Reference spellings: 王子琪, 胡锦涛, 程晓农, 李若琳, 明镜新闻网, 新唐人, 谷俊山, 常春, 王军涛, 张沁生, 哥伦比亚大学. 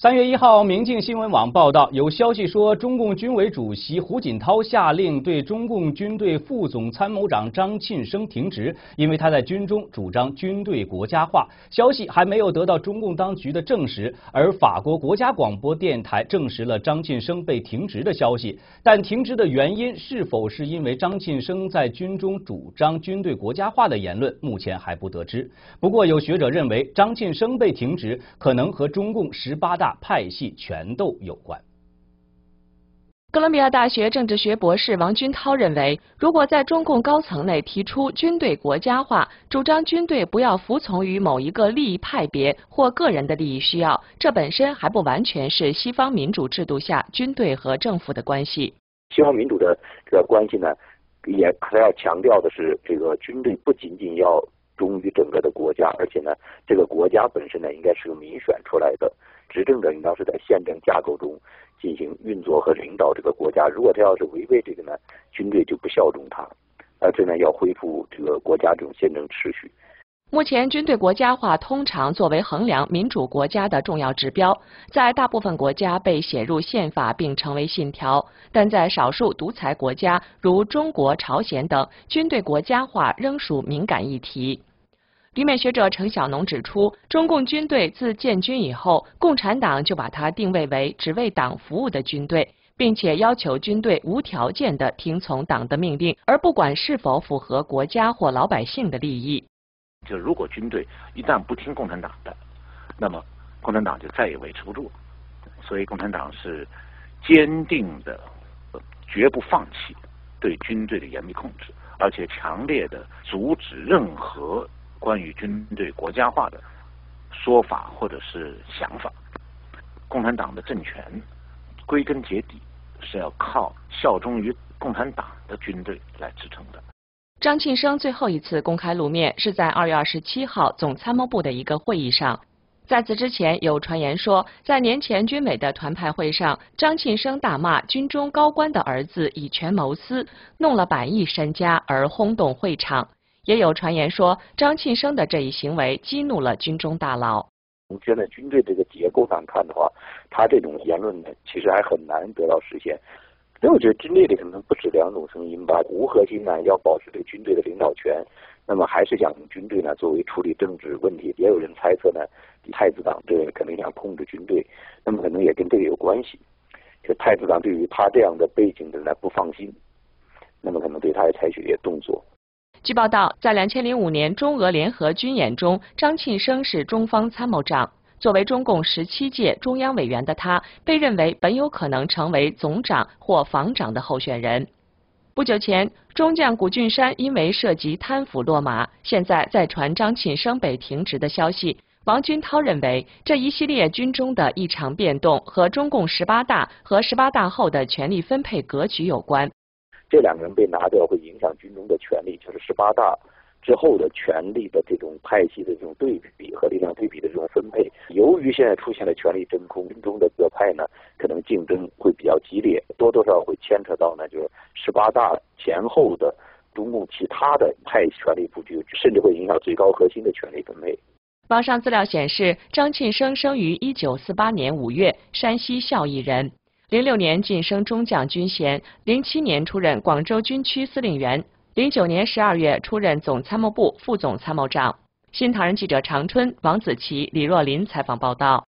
3月1号，明镜新闻网报道，有消息说，中共军委主席胡锦涛下令对中共军队副总参谋长张沁生停职，因为他在军中主张军队国家化。消息还没有得到中共当局的证实，而法国国家广播电台证实了张沁生被停职的消息。但停职的原因是否是因为张沁生在军中主张军队国家化的言论，目前还不得知。不过，有学者认为，张沁生被停职可能和中共18大。 派系权斗有关。哥伦比亚大学政治学博士王军涛认为，如果在中共高层内提出军队国家化，主张军队不要服从于某一个利益派别或个人的利益需要，这本身还不完全是西方民主制度下军队和政府的关系。西方民主的这个关系呢，也还要强调的是，这个军队不仅仅要忠于整个的国家，而且呢，这个国家本身呢，应该是由民选出来的。 执政者应当是在宪政架构中进行运作和领导这个国家。如果他要是违背这个呢，军队就不效忠他。这呢要恢复这个国家这种宪政秩序。目前，军队国家化通常作为衡量民主国家的重要指标，在大部分国家被写入宪法并成为信条。但在少数独裁国家，如中国、朝鲜等，军队国家化仍属敏感议题。 旅美学者程晓农指出，中共军队自建军以后，共产党就把它定位为只为党服务的军队，并且要求军队无条件地听从党的命令，而不管是否符合国家或老百姓的利益。就如果军队一旦不听共产党的，那么共产党就再也维持不住。所以，共产党是坚定的，绝不放弃对军队的严密控制，而且强烈的阻止任何。 关于军队国家化的说法或者是想法，共产党的政权归根结底是要靠效忠于共产党的军队来支撑的。张沁生最后一次公开露面是在2月27号总参谋部的一个会议上。在此之前，有传言说，在年前军委的团派会上，张沁生大骂军中高官的儿子以权谋私，弄了100亿身家而轰动会场。 也有传言说，张沁生的这一行为激怒了军中大佬。从现在军队这个结构上看的话，他这种言论呢，其实还很难得到实现。所以我觉得军队里可能不止2种声音吧。无核心呢，要保持对军队的领导权，那么还是想用军队呢作为处理政治问题。也有人猜测呢，太子党这个可能想控制军队，那么可能也跟这个有关系。就太子党对于他这样的背景的呢不放心，那么可能对他也采取一些动作。 据报道，在2005年中俄联合军演中，张沁生是中方参谋长。作为中共17届中央委员的他，被认为本有可能成为总长或防长的候选人。不久前，中将谷俊山因为涉及贪腐落马，现在再传张沁生被停职的消息。王军涛认为，这一系列军中的异常变动和中共18大和18大后的权力分配格局有关。 这2个人被拿掉，会影响军中的权力，就是18大之后的权力的这种派系的这种对比和力量对比的这种分配。由于现在出现了权力真空，军中的各派呢，可能竞争会比较激烈，多多少少会牵扯到呢，就是18大前后的中共其他的派权力布局，甚至会影响最高核心的权力分配。网上资料显示，张沁生生于1948年5月，山西孝义人。 06年晋升中将军衔，07年出任广州军区司令员，09年12月出任总参谋部副总参谋长。新唐人记者常春、王子琪、李若琳采访报道。